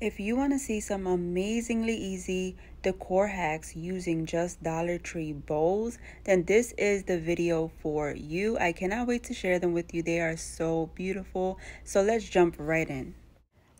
If you want to see some amazingly easy decor hacks using just Dollar Tree bowls, then this is the video for you. I cannot wait to share them with you. They are so beautiful. So let's jump right in.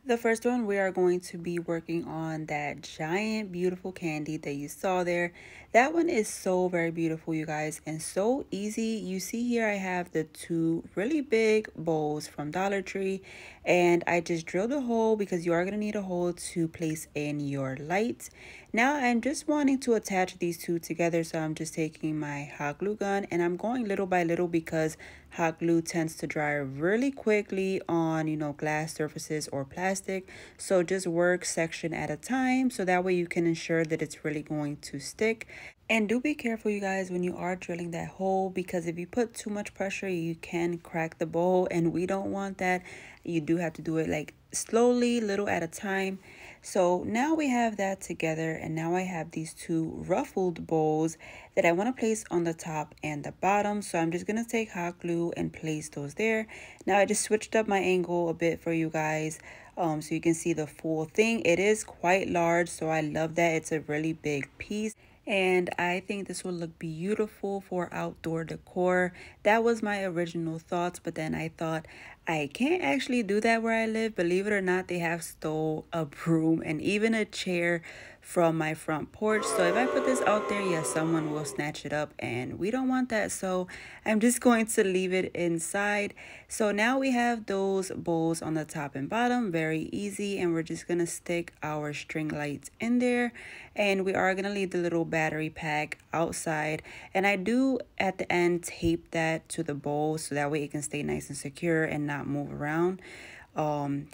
The first one, we are going to be working on that giant beautiful candy that you saw there. That one is so very beautiful, you guys, and so easy. You see here I have the two really big bowls from Dollar Tree, and I just drilled a hole because you are going to need a hole to place in your lights. Now I'm just wanting to attach these two together, so I'm just taking my hot glue gun and I'm going little by little because hot glue tends to dry really quickly on, you know, glass surfaces or plastic. So just work section at a time, so that way you can ensure that it's really going to stick. And do be careful, you guys, when you are drilling that hole, because if you put too much pressure you can crack the bowl, and we don't want that. You do have to do it like slowly, little at a time. So now we have that together, and now I have these two ruffled bowls that I want to place on the top and the bottom. So I'm just going to take hot glue and place those there. Now I just switched up my angle a bit for you guys, so you can see the full thing. It is quite large, so I love that. It's a really big piece. And I think this will look beautiful for outdoor decor. That was my original thoughts, but then I thought I can't actually do that where I live. Believe it or not, they have stole a broom and even a chair from my front porch. So if I put this out there, yes, someone will snatch it up and we don't want that. So I'm just going to leave it inside. So now we have those bowls on the top and bottom, very easy. And we're just gonna stick our string lights in there, and we are gonna leave the little battery pack outside. And I do at the end tape that to the bowl so that way it can stay nice and secure and not move around.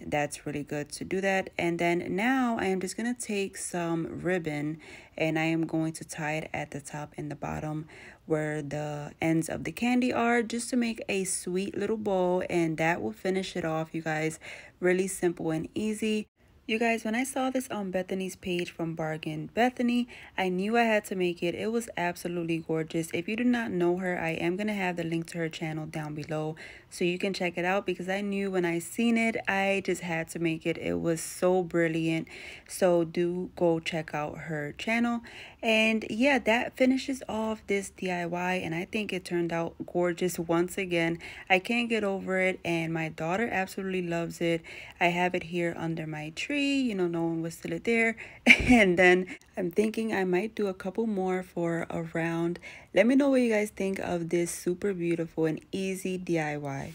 That's really good to do that. And then now I am just gonna take some ribbon and I am going to tie it at the top and the bottom where the ends of the candy are, just to make a sweet little bowl, and that will finish it off, you guys. Really simple and easy. You guys, when I saw this on Bethany's page from Bargain Bethany, I knew I had to make it. It was absolutely gorgeous. If you do not know her, I am going to have the link to her channel down below so you can check it out, because I knew when I seen it, I just had to make it. It was so brilliant. So do go check out her channel. And yeah, that finishes off this DIY, and I think it turned out gorgeous once again. I can't get over it, and my daughter absolutely loves it. I have it here under my tree. You know, no one was still there. And then I'm thinking I might do a couple more for a round. Let me know what you guys think of this super beautiful and easy DIY.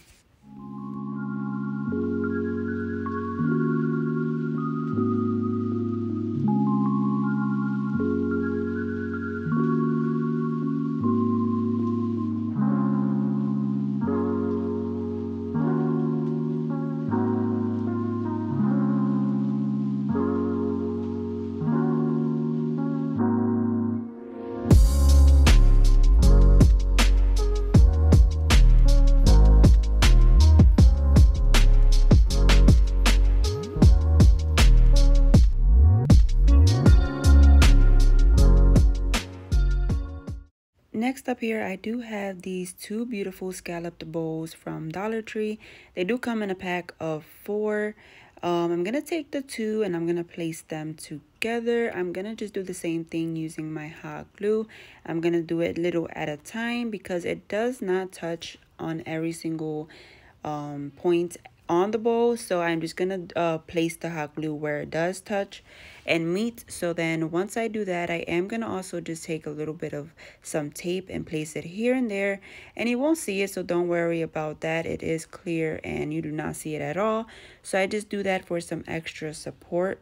Next up here, I do have these two beautiful scalloped bowls from Dollar Tree. They do come in a pack of four. I'm going to take the two and I'm going to place them together. I'm going to just do the same thing using my hot glue. I'm going to do it little at a time because it does not touch on every single point on the bowl. So I'm just going to place the hot glue where it does touch and meet. So then once I do that, I am going to also just take a little bit of some tape and place it here and there, and you won't see it, so don't worry about that. It is clear and you do not see it at all. So I just do that for some extra support.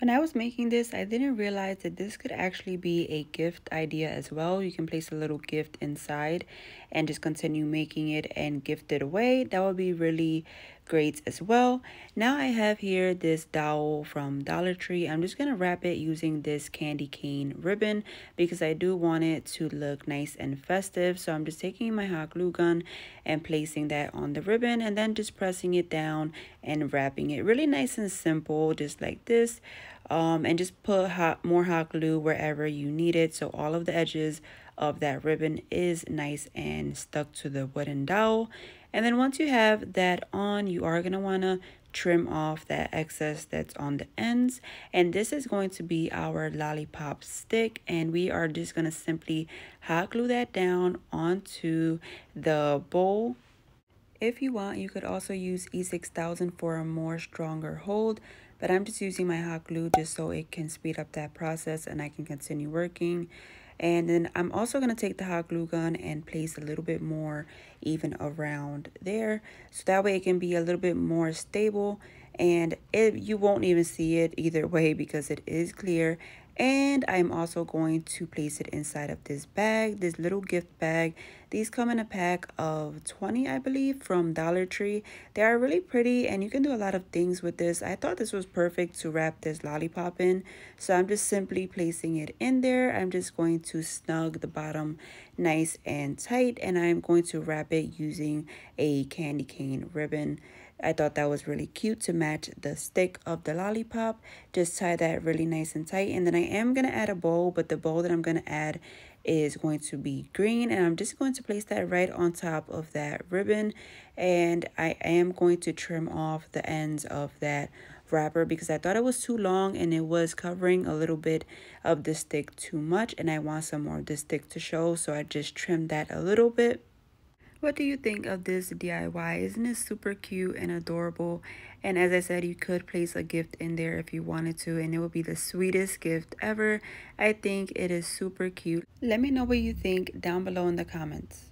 When I was making this, I didn't realize that this could actually be a gift idea as well. You can place a little gift inside and just continue making it and gift it away. That would be really great as well. Now I have here this dowel from Dollar Tree. I'm just going to wrap it using this candy cane ribbon because I do want it to look nice and festive. So I'm just taking my hot glue gun and placing that on the ribbon and then just pressing it down and wrapping it really nice and simple, just like this. And just put more hot glue wherever you need it, so all of the edges of that ribbon is nice and stuck to the wooden dowel. And then once you have that on, you are going to want to trim off that excess that's on the ends. And this is going to be our lollipop stick, and we are just going to simply hot glue that down onto the bowl. If you want, you could also use E6000 for a more stronger hold, but I'm just using my hot glue just so it can speed up that process and I can continue working. And then I'm also going to take the hot glue gun and place a little bit more even around there, so that way it can be a little bit more stable, and you won't even see it either way because it is clear. And I'm also going to place it inside of this bag, this little gift bag. These come in a pack of 20, I believe, from Dollar Tree. They are really pretty and you can do a lot of things with this. I thought this was perfect to wrap this lollipop in, so I'm just simply placing it in there. I'm just going to snug the bottom nice and tight, and I'm going to wrap it using a candy cane ribbon. I thought that was really cute to match the stick of the lollipop. Just tie that really nice and tight. And then I am going to add a bow, but the bow that I'm going to add is going to be green. And I'm just going to place that right on top of that ribbon. And I am going to trim off the ends of that wrapper because I thought it was too long and it was covering a little bit of the stick too much. And I want some more of the stick to show, so I just trimmed that a little bit. What do you think of this DIY? Isn't it super cute and adorable? And as I said, you could place a gift in there if you wanted to, and it would be the sweetest gift ever. I think it is super cute. Let me know what you think down below in the comments.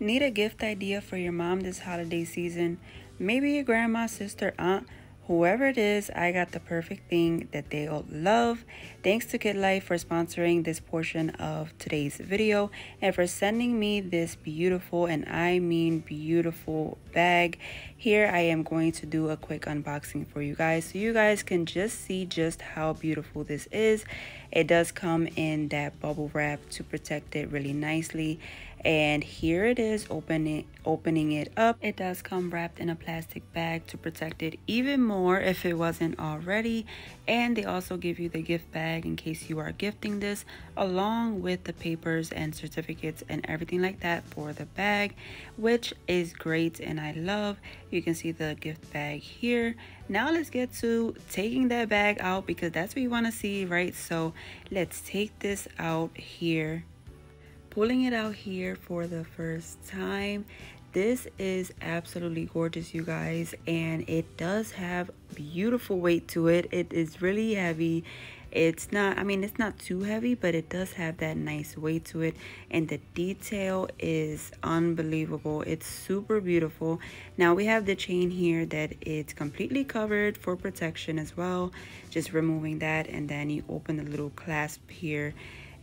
Need a gift idea for your mom this holiday season? Maybe your grandma, sister, aunt, whoever it is, I got the perfect thing that they'll love. Thanks to Kit Life for sponsoring this portion of today's video and for sending me this beautiful, and I mean beautiful, bag. Here I am going to do a quick unboxing for you guys so you guys can just see just how beautiful this is. It does come in that bubble wrap to protect it really nicely. And here it is, opening it up. It does come wrapped in a plastic bag to protect it even more if it wasn't already. And they also give you the gift bag in case you are gifting this, along with the papers and certificates and everything like that for the bag, which is great and I love. You can see the gift bag here. Now let's get to taking that bag out because that's what you want to see, right? So let's take this out here. Pulling it out here for the first time. This is absolutely gorgeous, you guys, and it does have beautiful weight to it. It is really heavy. It's not, I mean, it's not too heavy, but it does have that nice weight to it, and the detail is unbelievable. It's super beautiful. Now we have the chain here that it's completely covered for protection as well. Just removing that, and then you open the little clasp here,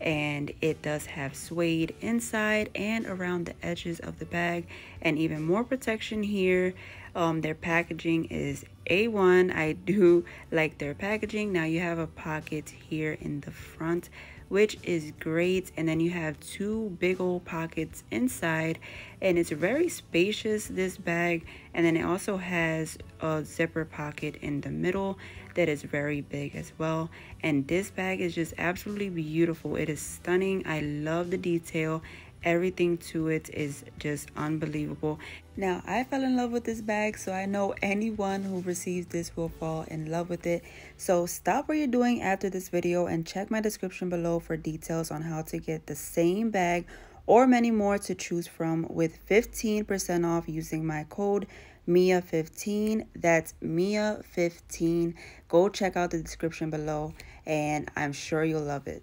and it does have suede inside and around the edges of the bag, and even more protection here. Their packaging is A1. I do like their packaging. Now you have a pocket here in the front, which is great, and then you have two big old pockets inside, and it's very spacious, this bag. And then it also has a zipper pocket in the middle that is very big as well. And this bag is just absolutely beautiful. It is stunning. I love the detail. Everything to it is just unbelievable. Now I fell in love with this bag, so I know anyone who receives this will fall in love with it. So stop what you're doing after this video and check my description below for details on how to get the same bag or many more to choose from with 15% off using my code MIA15. That's MIA15. Go check out the description below and I'm sure you'll love it.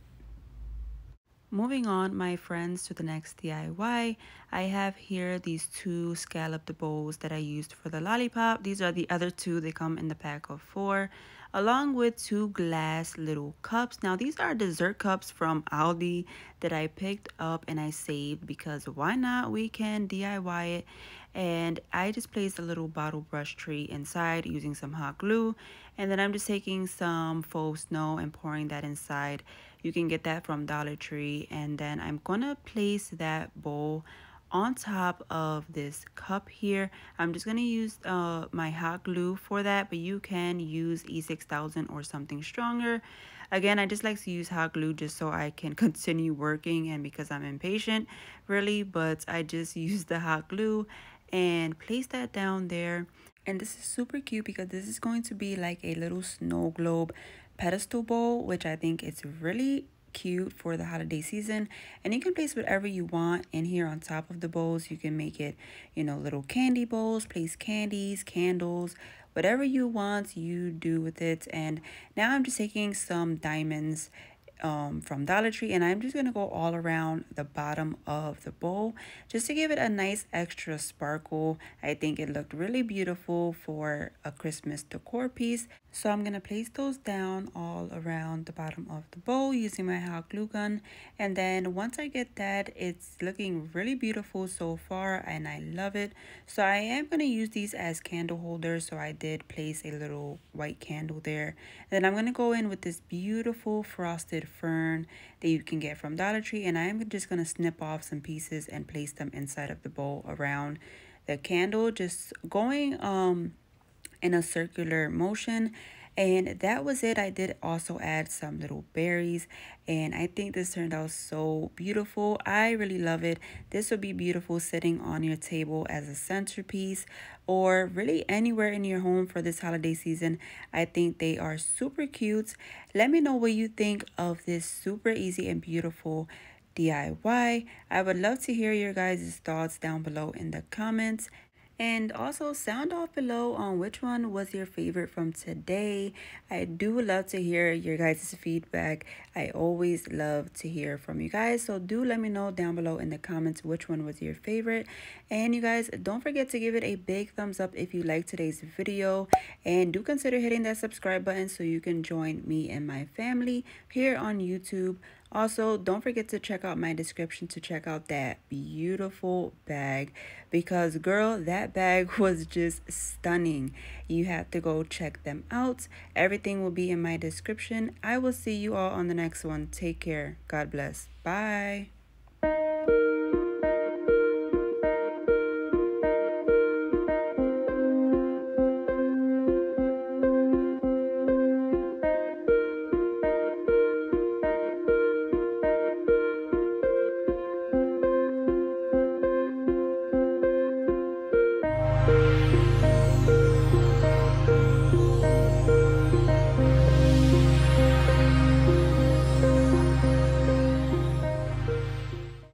Moving on, my friends, to the next DIY. I have here these two scalloped bowls that I used for the lollipop. These are the other two. They come in the pack of 4, along with 2 glass little cups. Now, these are dessert cups from Aldi that I picked up and I saved because why not? We can DIY it. And I just placed a little bottle brush tree inside using some hot glue. And then I'm just taking some faux snow and pouring that inside. You can get that from Dollar Tree. And then I'm gonna place that bowl on top of this cup here. I'm just gonna use my hot glue for that, but you can use E6000 or something stronger. Again, I just like to use hot glue just so I can continue working and because I'm impatient, really, but I just use the hot glue and place that down there. And this is super cute because this is going to be like a little snow globe pedestal bowl, which I think it's really cute for the holiday season. And you can place whatever you want in here on top of the bowls. You can make it, you know, little candy bowls, place candies, candles, whatever you want, you do with it. And now I'm just taking some diamonds from Dollar Tree, and I'm just gonna go all around the bottom of the bowl just to give it a nice extra sparkle. I think it looked really beautiful for a Christmas decor piece. So I'm gonna place those down all around the bottom of the bowl using my hot glue gun. And then once I get that, it's looking really beautiful so far and I love it. So I am gonna use these as candle holders. So I did place a little white candle there. And then I'm gonna go in with this beautiful frosted fern that you can get from Dollar Tree, and I'm just gonna snip off some pieces and place them inside of the bowl around the candle, just going in a circular motion. And that was it. I did also add some little berries, and I think this turned out so beautiful. I really love it. This would be beautiful sitting on your table as a centerpiece or really anywhere in your home for this holiday season. I think they are super cute. Let me know what you think of this super easy and beautiful DIY. I would love to hear your guys' thoughts down below in the comments. And also sound off below on which one was your favorite from today. I do love to hear your guys' feedback. I always love to hear from you guys. So do let me know down below in the comments which one was your favorite. And you guys, don't forget to give it a big thumbs up if you like today's video. And do consider hitting that subscribe button so you can join me and my family here on YouTube. Also, don't forget to check out my description to check out that beautiful bag because, girl, that bag was just stunning. You have to go check them out. Everything will be in my description. I will see you all on the next one. Take care. God bless. Bye.